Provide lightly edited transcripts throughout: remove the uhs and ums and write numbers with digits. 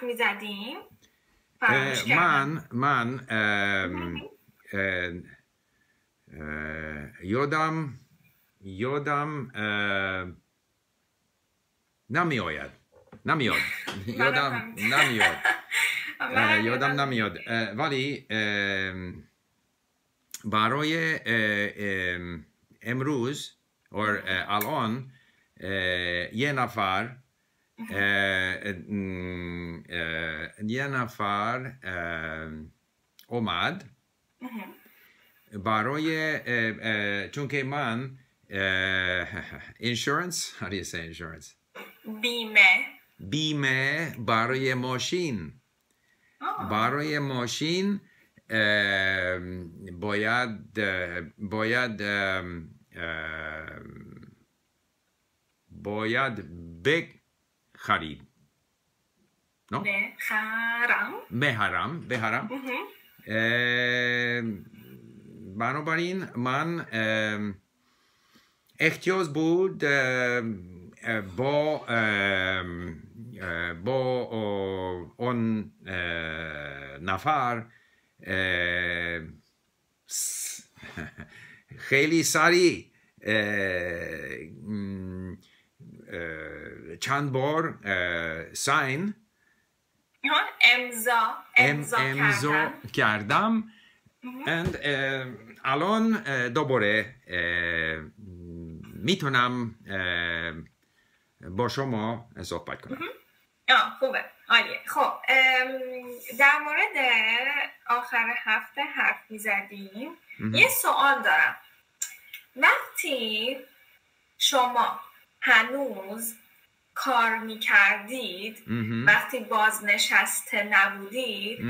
حرف میزدیم من یادم یادم نمیاد ولی برای امروز or الان یه نفر اومد برای چون که من insurance how do you say insurance بیمه برای ماشین باید بخرید no? بخرم بنابراین من احتیاج بود با اون نفر خیلی سریع چند بار ساین امضا کردم and الان دوباره میتونم با شما صحبت کنم خوبه عالیه خب در مورد آخر هفته حرف میزدیم یه سوال دارم وقتی شما هنوز کار میکردید وقتی بازنشسته نبودید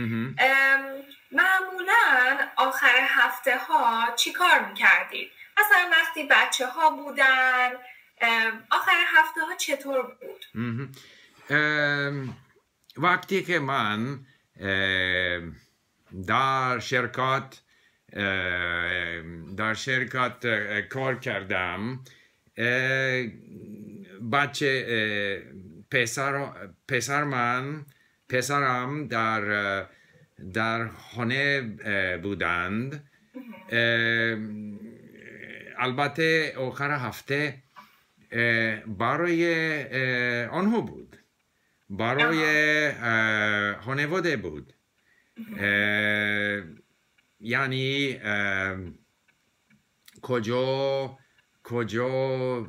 معمولا آخر هفته ها چی کار میکردید؟ مثلا وقتی بچه ها بودن آخر هفته ها چطور بود؟ وقتی که من در شرکت کار کردم بچه پسرم در خانه بودند البته آخر هفته برای آنها بود برای خانواده بود یعنی کجا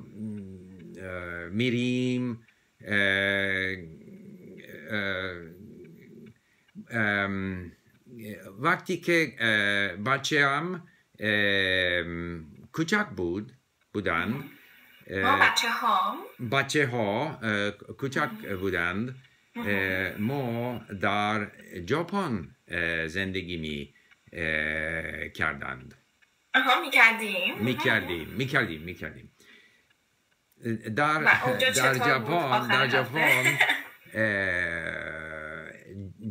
میریم وقتی که بچه‌ام کوچک بودند بچه‌ها کوچک بودند ما در ژاپن زندگی می‌کردند میکردیم در ژاپن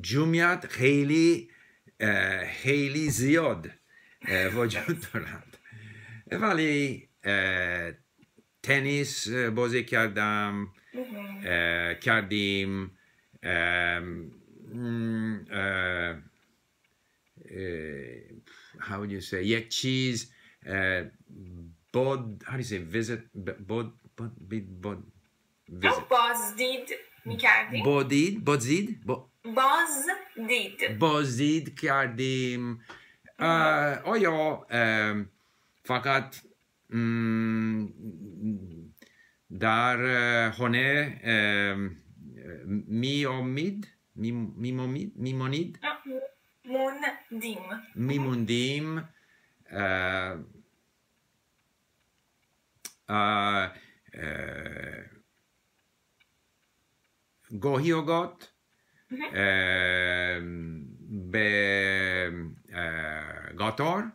جمعیت خیلی زیاد وجود دارد ولی تنیس بازی کردیم how would you say یک چیز بود how do you say visit بود visit بازدید می‌کردیم بازدید کردیم آیا فقط در خانه میموندیم گاهی اوقات به قطار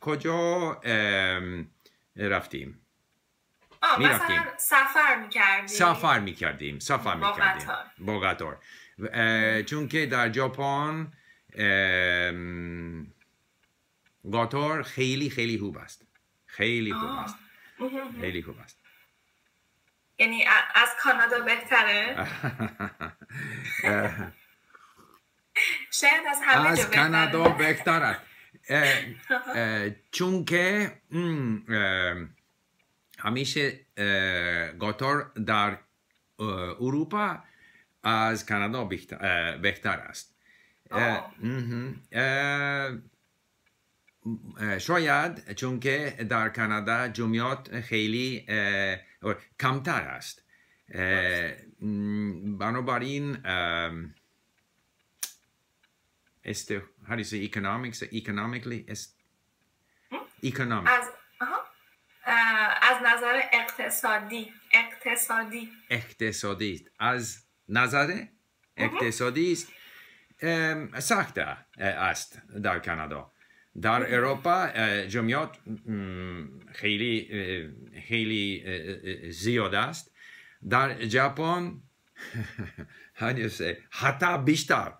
کجا رفتیم مثلا سفر می‌کردیم با قطار چون که در ژاپن قطار خیلی خوب است یعنی از کانادا بهتره. شاید از همه جا بهتره. از کانادا بهتره. چون که همیشه قطار در اروپا از کانادا بهتر است. شاید چون که در کانادا جمعیت خیلی کمتر است. بنابراین است. How do you say economics? Economically, economic. از نظر اقتصادی از نظر اقتصادی سخت است در کانادا. در اروپا جمعیت خیلی زیاد است. در ژاپن حتی بیشتر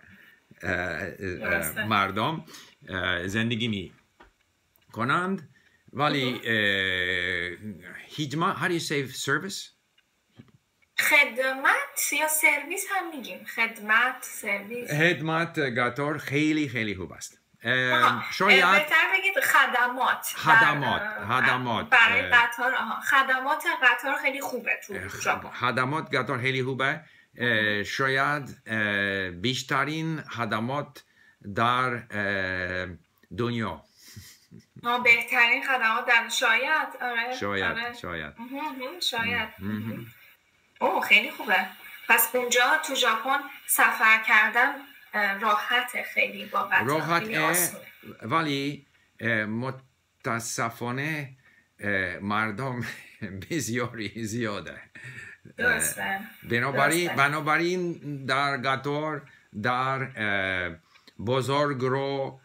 مردم زندگی می کنند. ولی خدمت، how do you say service? خدمت یا سرویس هم میگیم. خدمت، سرویس. خدمت قطار خیلی خوب است. شاید بهتر بگید خدمات برای قطار. خدمات قطار خیلی خوبه تو ژاپن. خدمات قطار خیلی خوبه. شاید بیشترین خدمات در دنیا. بهترین خدمات در شاید. آره. شاید. اوه خیلی خوبه. پس اونجا تو ژاپن سفر کردن راحته خیلی بابت. راحته ولی متاسفانه مردم بسیاری زیاده. درسته. بنابراین در قطار در بزرگرو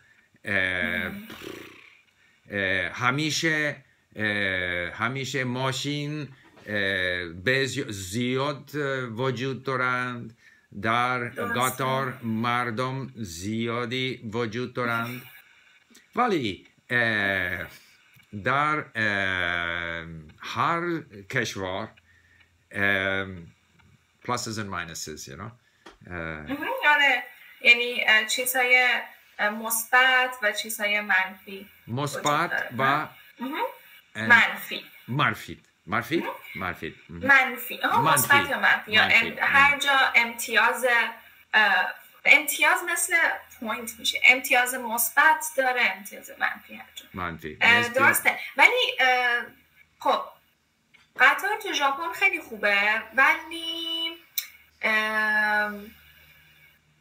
همیشه ماشین زیاد وجود دارند. در قطار مردم زیادی وجود دارند. ولی در هر کشور pluses and minuses, you know. آره. یعنی چیزهای مثبت و چیزهای منفی. مثبت و منفی. مثبت یا منفی. هر جا امتیاز مثل پوینت میشه. امتیاز مثبت داره، امتیاز منفی هر جا. منفی. درسته. ولی خب قطار تو ژاپن خیلی خوبه ولی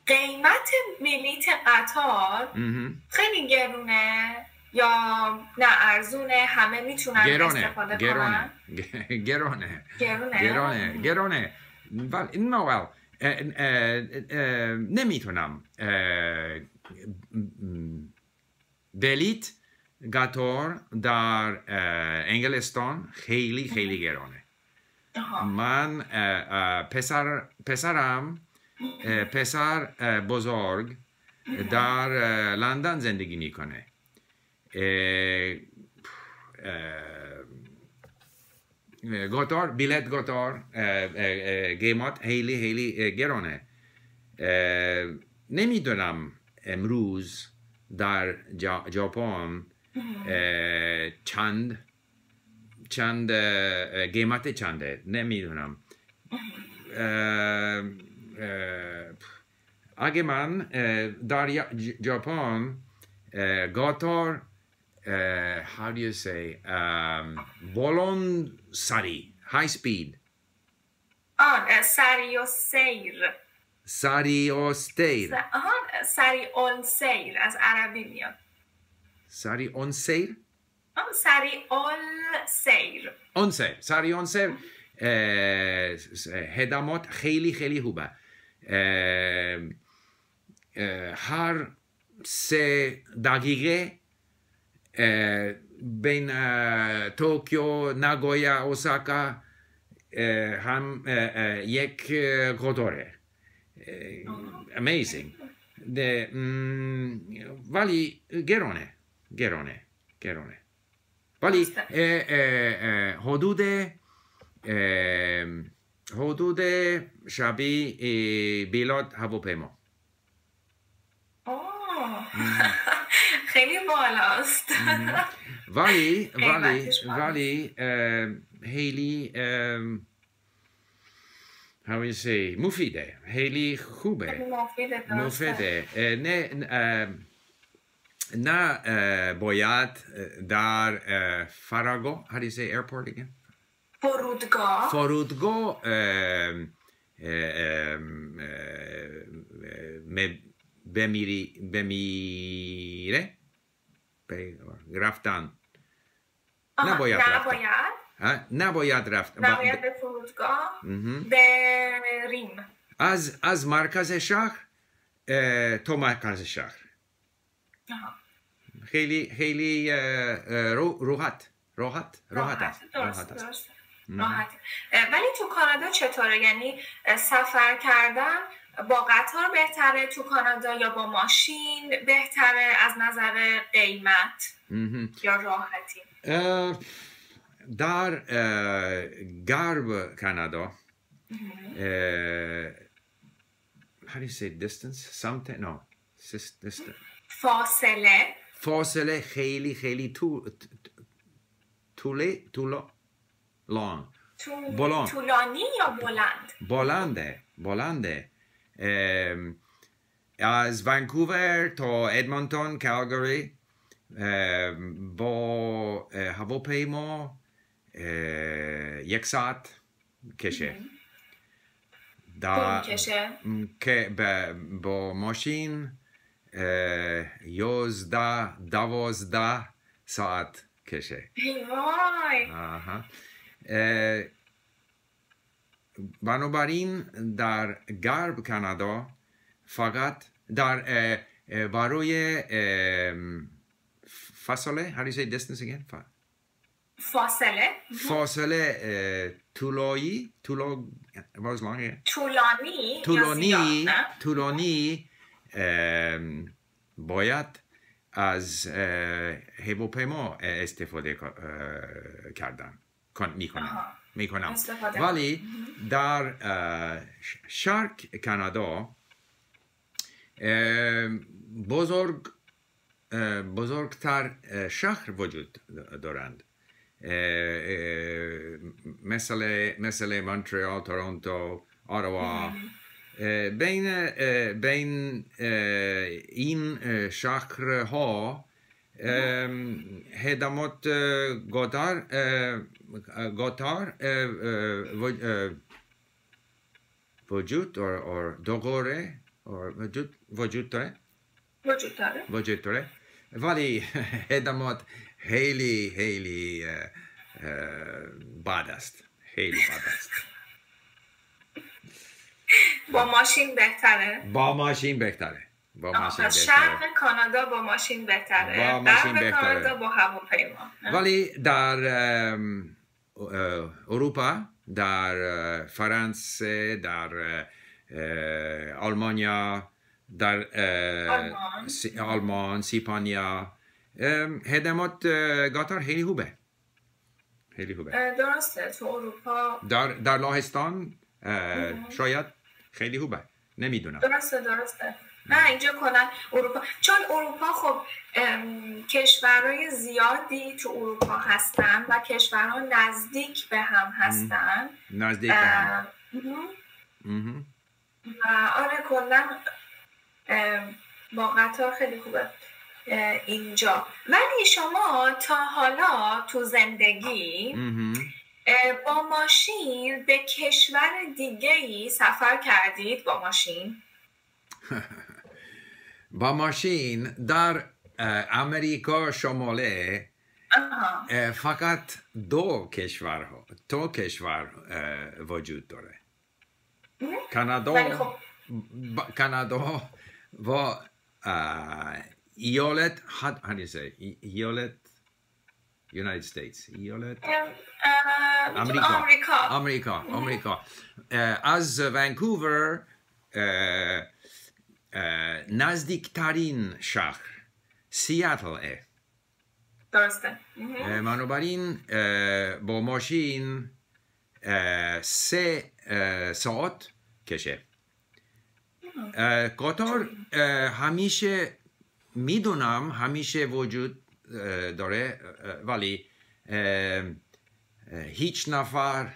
قیمت بلیت قطار خیلی گرونه یا نه ارزونه؟ همه میتونن استفاده کنن. گرونه. نه نمیتونم بلیت قطار در انگلستان خیلی گرانه. من پسر بزرگ در لندن زندگی میکنه. قطار بلیت قطار قیمت خیلی گرانه. نمیدونم امروز در ژاپن چند قیمت چنده نمیدونم. اگه من در ژاپن قطار how do you say بلند سری high speed سری و سیر از عربی میاد. سری اون سیر؟ سری اون سیر خدمات خیلی خوبه. هر 3 دقیقه بین توکیو، ناگویا، اوساکا هم یک قطاره. Amazing. ولی گرانه. ولی حدود حدود شبیه بیلاد هواپیما. خیلی بالاست. ولی خیلی how you say مفیده، خیلی خوبه. مفیده. نه باید در فرودگاه how do you say airport again? فرودگاه بمیره رفتن نباید رفت نباید به فرودگاه بریم از مرکز شهر تو مرکز شهر خیلی راحت است ولی تو کانادا چطوره؟ یعنی سفر کردن با قطار بهتره تو کانادا یا با ماشین بهتره از نظر قیمت یا راحتی؟ در غرب کانادا how do you say distance? Something? No. فاصله خیلی طولانی یا بلنده از ونکوور تا ادمونتون کالگری با هواپیما 1 ساعت کشه که با ماشین 11-12 ساعت کشه بنابراین در غرب کانادا فقط در برای فاصله how do you say distance again فاصله طولانی باید از هواپیما استفاده کردن میکنم ولی در شرق کانادا بزرگتر شهر وجود دارند مثل مونترال، تورنتو، آتاوا بین این شهرها خدمات قطار وجود دوغوره وجود داره ولی خدمات خیلی بد است با ماشین بهتره از شرق کانادا با ماشین بهتره غرب کانادا با هواپیما ولی در اروپا در فرانسه در آلمانیا در آلمان اسپانیا خدمات قطار خیلی خوبه درسته تو اروپا در لاهستان شاید خیلی خوبه نمیدونم درسته نه اینجا کنن اروپا چون اروپا خب کشورهای زیادی تو اروپا هستن و کشورها نزدیک به هم هستن نزدیک به هم و آره کلا با قطار خیلی خوبه اینجا ولی شما تا حالا تو زندگی با ماشین به کشور دیگه‌ای سفر کردید با ماشین؟ با ماشین در امریکا شمالی فقط دو کشور وجود داره کانادا و ایالت United States امریکا از ونکوور نزدیکترین شهر سیاتل درسته بنابراین با ماشین 3 ساعت کشه. قطار همیشه میدونم همیشه وجود داره ولی هیچ نفر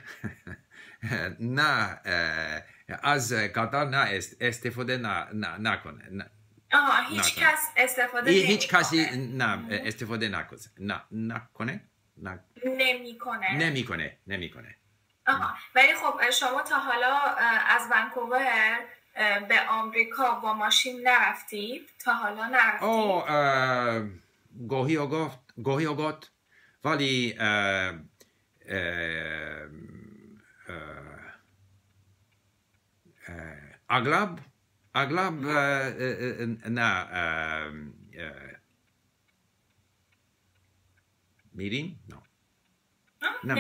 نه از قطار نه استفاده نکنه. هیچ کس استفاده نمیکنه. هیچ کسی نه استفاده نکنه. نمیکنه. ولی خب شما تا حالا از ونکوور به آمریکا با ماشین نرفتید؟ تا حالا نرفتید؟ گاهی اوقات ولی اغلب نه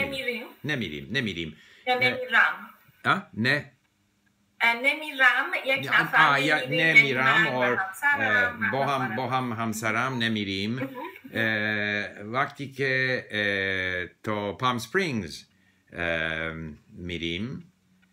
میریم؟ نمیریم. نمیرم یک نفر نمیرم و با هم همسرم نمیریم. وقتی که تو پام سپرینگز میریم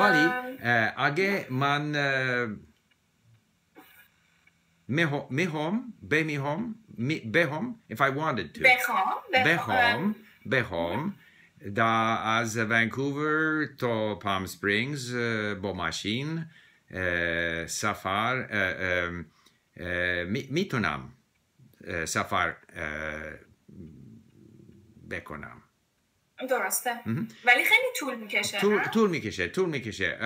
ولی اگه من بهم if I wanted to. بهم دا از ونکوور تا پام سپرینگز با ماشین سفر میتونم سفر بکنم. درسته. ولی خیلی طول میکشه.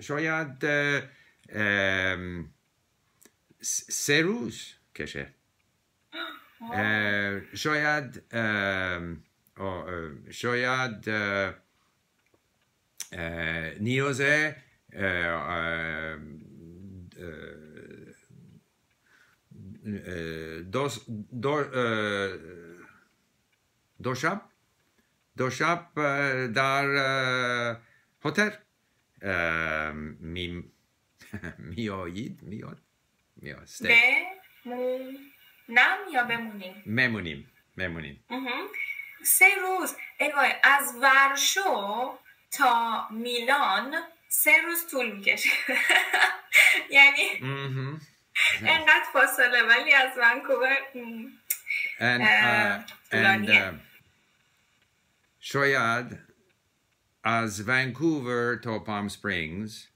شاید 3 روز کشه. شاید نیاز 2 شب در هتل میاد نم یا بمونیم 3 روز. ایوای از ورشو تا میلان 3 روز طول میکشه. یعنی انقدر فاصله ولی از ونکوور طولانیه. شاید از ونکوور تا پام سپرینگز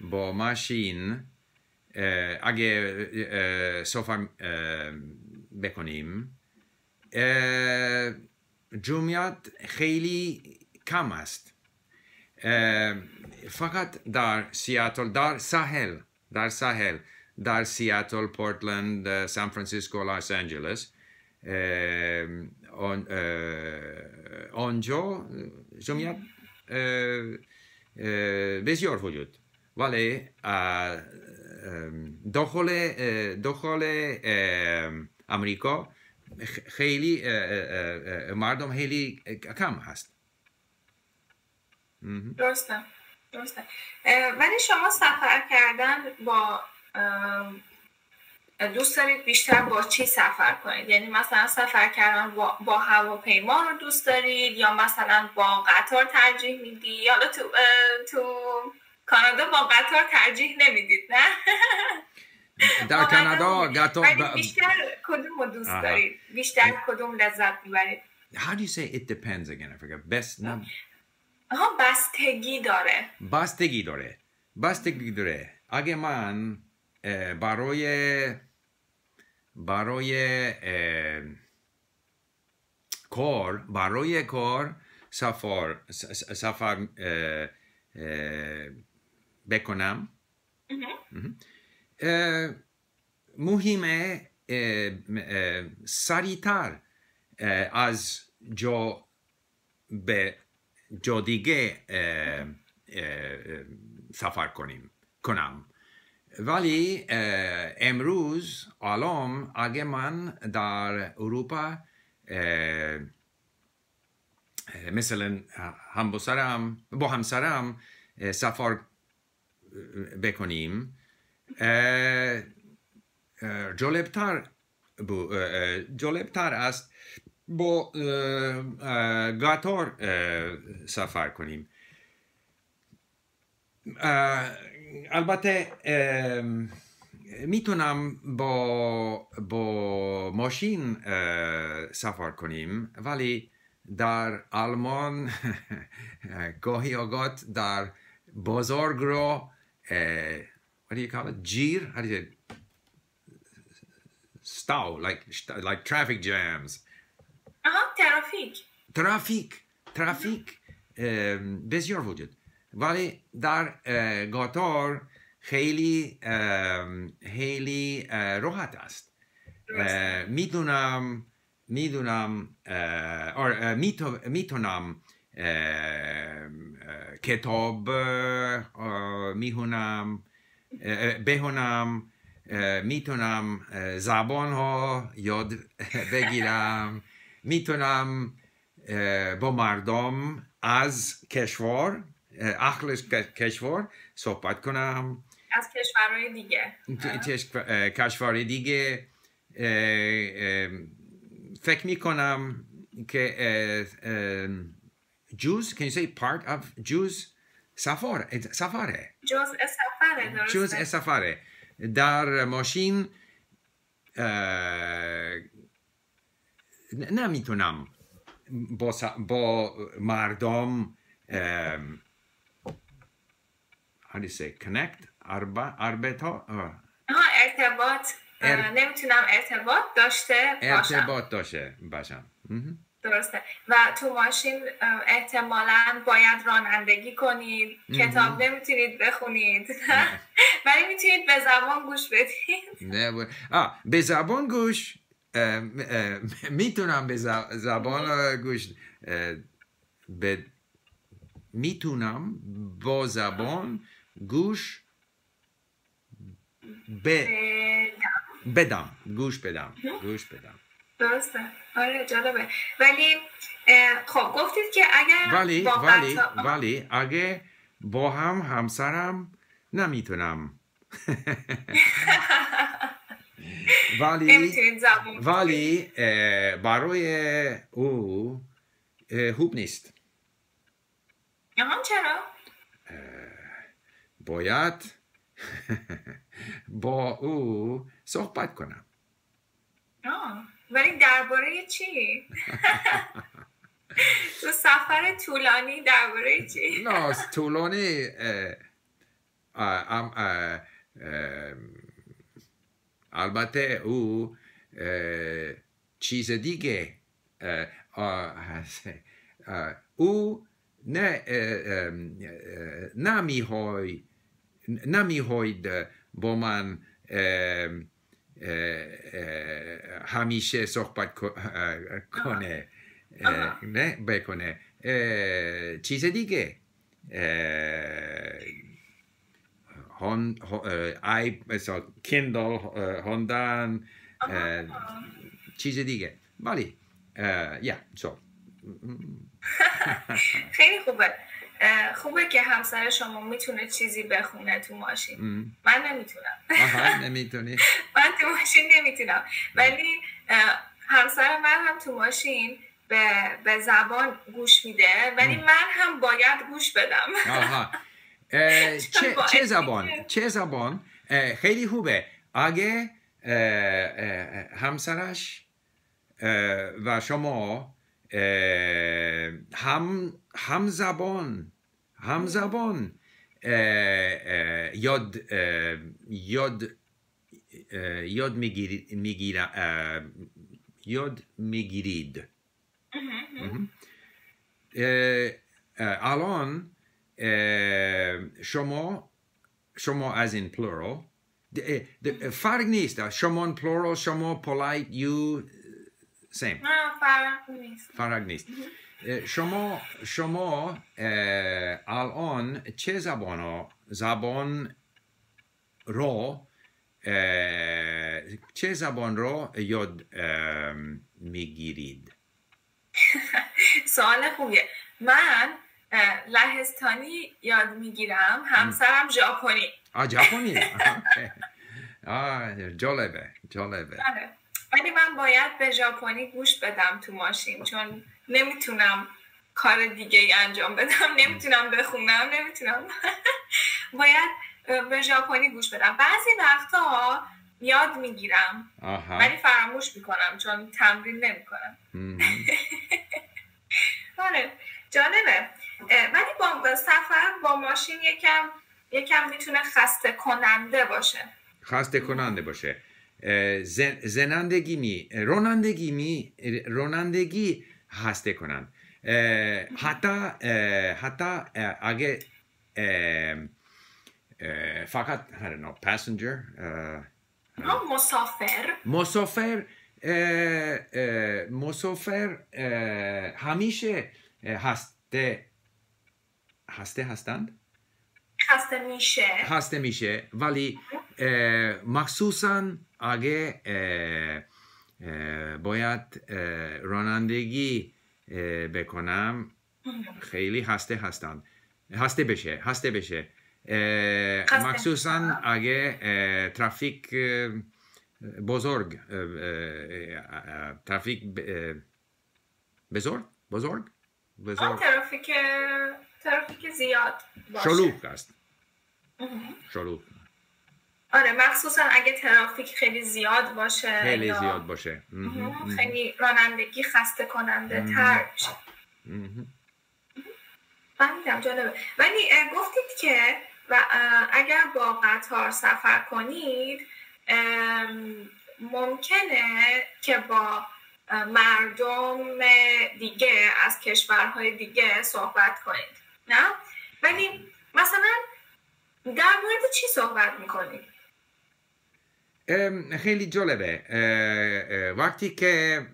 با ماشین اگه سفر بکنیم جمعیت خیلی کم است. فقط در سیاتل در ساحل در سیاتل، پورتلند، سان فرانسیسکو، لس آنجلس آنجا جمعیت بسیار وجود ولی داخل امریکا خیلی مردم خیلی کم هست. درسته. ولی شما سفر کردن با دوست دارید بیشتر با چی سفر کنید؟ یعنی مثلا سفر کردن با هواپیما رو دوست دارید یا مثلا با قطار ترجیح میدی یا تو کانادا با قطار ترجیح نمیدید نه؟ در کانادا قطار بیشتر کدوم رو دوست دارید؟ بیشتر کدوم لذت میبرید؟ How do you say it depends again? I forgot. Best now. بستگی داره. اگه من برای کار سفر بکنم مهمه سریعتر از جا به جا دیگه سفر کنم. ولی امروز الان اگه من در اروپا مثلا با همسرم سفر بکنیم جالبتر است با قطار سفر کنیم. البته میتونم با ماشین سفر کنیم، ولی در آلمان گاهی اوقات در بازارگرو جیر stau, like traffic jams. Traffic بسیار وجود. ولی در قطار خیلی راحت است. میتونم کتاب میخونم بخونم، میتونم زبان ها یاد بگیرم، میتونم با مردم از کشور اهل کشور صحبت کنم، از کشورهای دیگه فکر میکنم که Jews, can you say part of Jews? Safare. Jews e Safare. Dar machine namitunam bo mardom how do you say connect arbeto ارتباط داشته باشم. درسته. و تو ماشین احتمالاً باید رانندگی کنید، کتاب نمیتونید بخونید، ولی میتونید به زبان گوش بدید. نه به زبان گوش میتونم، به زبان گوش میتونم با زبان گوش بدم، گوش بدم. درسته. آره جالبه. ولی خب گفتید که اگر ولی اگه با همسرم نمیتونم ولی برای او خوب نیست. چرا؟ باید با او صحبت کنم. ولی درباره چی؟ تو سفر طولانی درباره چی؟ نه طولانی البته او چیز دیگه، او نمی‌خواهد با من همیشه صحبت کنه نه بکنه چیز دیگه. مثلا کندل هندان چیز دیگه. ولی خیلی خوبه که همسر شما میتونه چیزی بخونه تو ماشین. من نمیتونم. نمیتونی؟ من تو ماشین نمیتونم، ولی همسر من هم تو ماشین به زبان گوش میده، ولی من هم باید گوش بدم. چه زبان خیلی خوبه اگه همسرش و شما هم زبان یاد میگیرید. الان شما از این plural فرق نیست. شما plural، شما polite، you Same. No, Faragnis. شما الان چه زبان رو یاد میگیرید؟ سوال خوبیه. من لهستانی یاد میگیرم، همسرم ژاپنی. ژاپنی. جالبه. ولی من باید به ژاپنی گوش بدم تو ماشین، چون نمیتونم کار دیگه ای انجام بدم، نمیتونم بخونم، نمیتونم. باید به ژاپنی گوش بدم. بعضی وقتا یاد میگیرم ولی فراموش میکنم چون تمرین نمیکنم. آره جالبه. ولی با سفر با ماشین یکم میتونه خسته کننده باشه. رانندگی خسته کنند. حتی اگه فقط پسنجر مسافر همیشه خسته میشه ولی مخصوصا اگه باید رانندگی بکنم خیلی خسته بشه مخصوصا اگه ترافیک بزرگ ترافیک زیاد باشه. شلوغ است. آره مخصوصا اگه ترافیک خیلی زیاد باشه خیلی رانندگی خسته کننده تر میشه. فهمیدم. جالبه. ولی گفتید که اگر با قطار سفر کنید ممکنه که با مردم دیگه از کشورهای دیگه صحبت کنید، نه؟ ولی مثلا در مورد چی صحبت میکنید؟ خیلی جالبه. وقتی که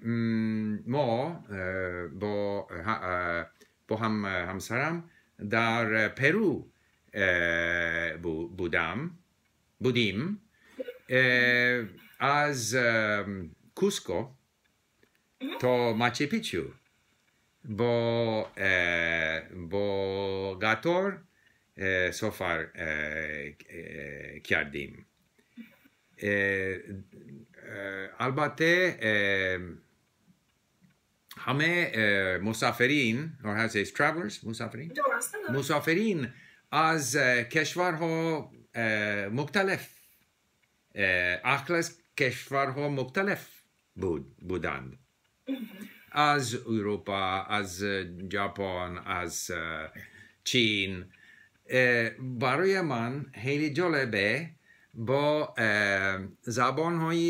ما با همسرم در پرو بودیم از کوسکو تا ماچو پیچو با قطار سفر کردیم. البته همه مسافرین از کشورها مختلف بودند، از اروپا، از ژاپن، از چین. برای من خیلی جالبه با زبان‌های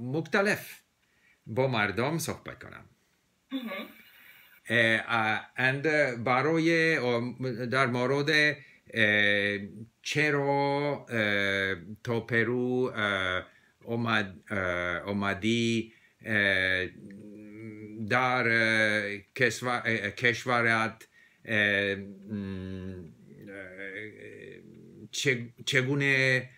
مختلف با مردم صحبت کنم. برای در مورد چرا تا پرو اومدی، در کشورت چگونه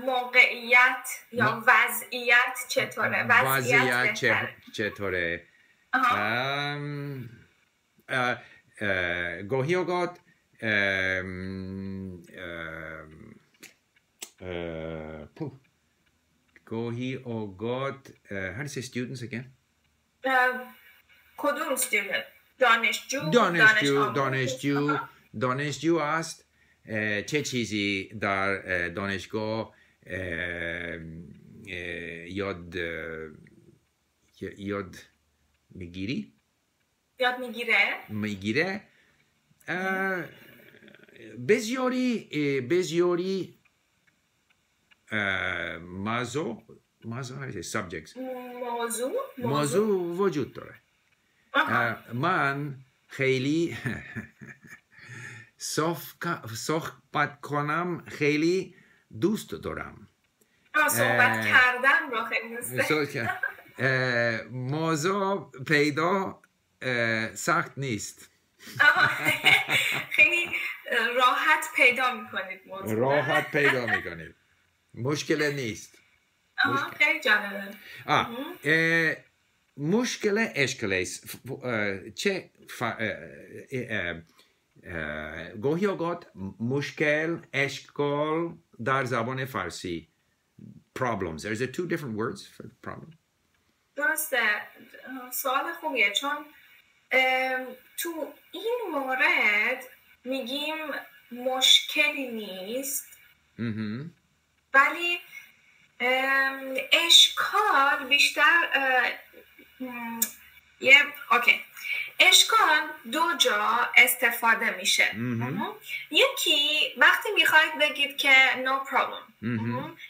موقعیت یا وضعیت چطوره؟ وضعیت چطوره؟ گاهی اوقات کدوم student؟ دانشجو است. چه چیزی در دانشگاه یاد میگیری؟ یاد میگیره بسیاری موضوع وجود داره. من خیلی صحبت کنم خیلی دوست دارم. صحبت کردن با خیلی دوسته موضوع پیدا سخت نیست خیلی راحت پیدا میکنید موضوع راحت پیدا میکنید مشکل نیست خیلی جالبه مشکل اشکالیست چه گاهی اوقات مشکل اشکال در زبان فارسی problems there's two different words for the problem درسته سوال خوبیه چون تو این مورد میگیم مشکلی نیست ولی اشکال بیشتر یه اوکی اشکال دو جا استفاده میشه یکی وقتی میخواید بگید که no problem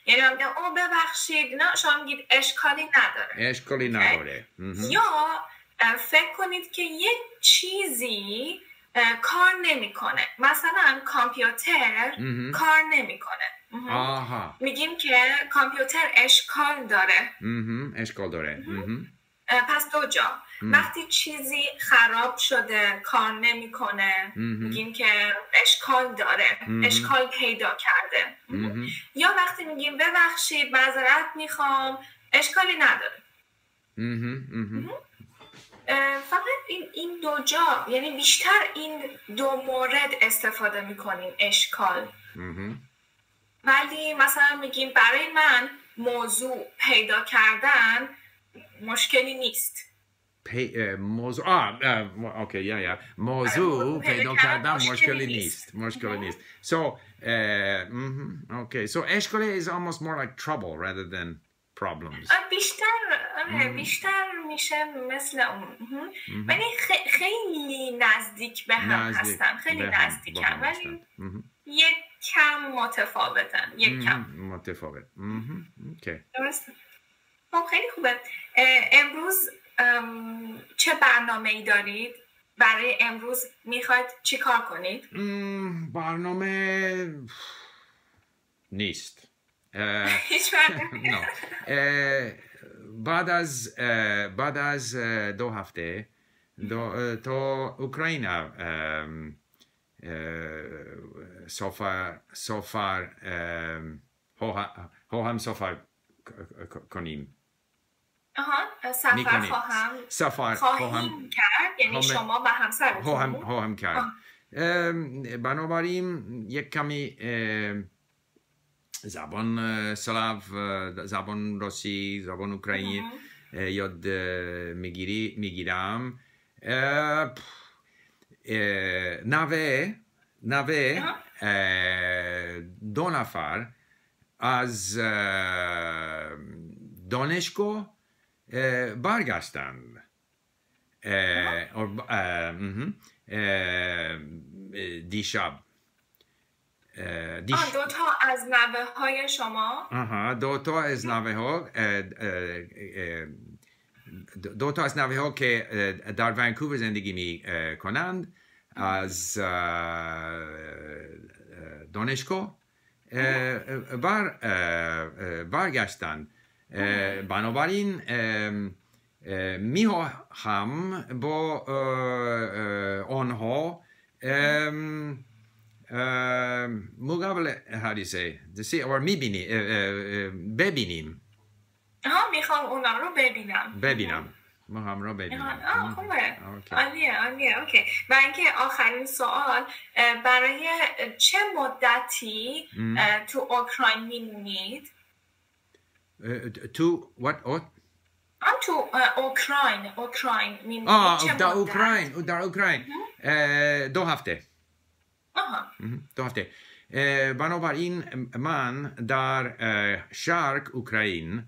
یعنی هم میگم او ببخشید نه شما میگید اشکالی نداره اشکالی نداره یا فکر کنید که یه چیزی کار نمیکنه مثلا کامپیوتر کار نمیکنه میگیم که کامپیوتر اشکال داره اشکال داره پس دو جا وقتی چیزی خراب شده کار نمیکنه میگیم که اشکال داره اشکال پیدا کرده یا وقتی میگیم ببخشید معذرت میخوام اشکالی نداره فقط این دو جا یعنی بیشتر این دو مورد استفاده میکنیم اشکال ولی مثلا میگیم برای من موضوع پیدا کردن مشکلی نیست موضوع اوکی یا یا موضوع پیدا کردن مشکلی نیست مشکلی نیست so okay so اشکال is almost more like trouble rather than problems بیشتر میشه مثل اون ولی خیلی نزدیک به هم هستن خیلی نزدیک هم ولی یک کم متفاوتن یک کم متفاوت اوکی درسته خب خیلی خوبه امروز چه برنامه ای دارید؟ برای امروز میخواید چی کار کنید؟ برنامه نیست هیچ برنامه؟ بعد از دو هفته تا اوکراین سفر هم سفر کنیم سفر خواهیم کرد یعنی شما و همسرتون خواهم کرد بنابراین یک کمی زبان سلاو زبان روسی زبان اوکراینی یاد میگیرم نوه دو نفر از دانشگاه برگشتن دیشب دوتا از نوه های شما دوتا از نوه ها دوتا از نوه ها که در ونکوور زندگی می کنند از دانشگاه برگشتند بنابراین می هم با آنها مقابله هریسه ببینیم میخوام اونا رو ببینم ما هم رو ببینم خوبه عالیه اوکی و اینکه آخرین سوال برای چه مدتی تو اوکراین میمونید تو what تو اوکراین میمونید در اوکراین دو هفته بنابراین من در شرق اوکراین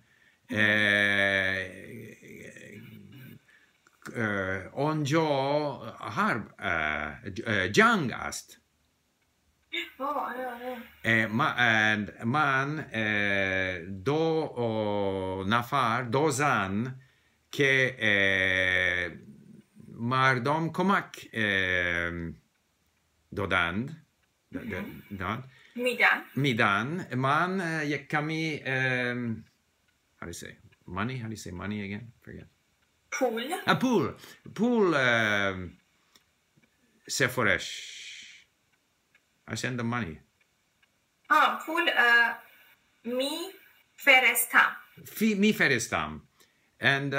آنجا حرب جنگ است من دو زن که مردم کمک دادند Midan. Iman, Yakami, how do you say? Money? How do you say money again? Forget. Pool. A pool. Pool, Sephoresh. I send the money. Oh, pool, mi ferestam. Mi ferestam. And,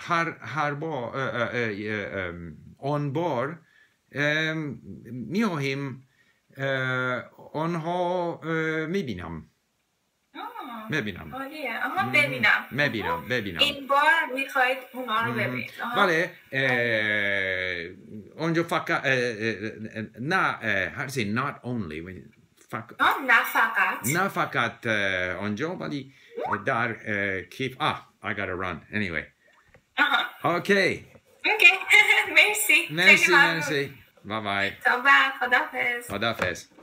harbo, on board, miohim, onho, mibinam. ببینم. آره، اما ببینم. ببینم. این بار میخواید اونا رو ببینید. بله، اونجا فقط نه هرسی not only نه فقط اونجا ولی در کیف I gotta run anyway. Okay. Okay. مرسی. Bye bye. خداحافظ.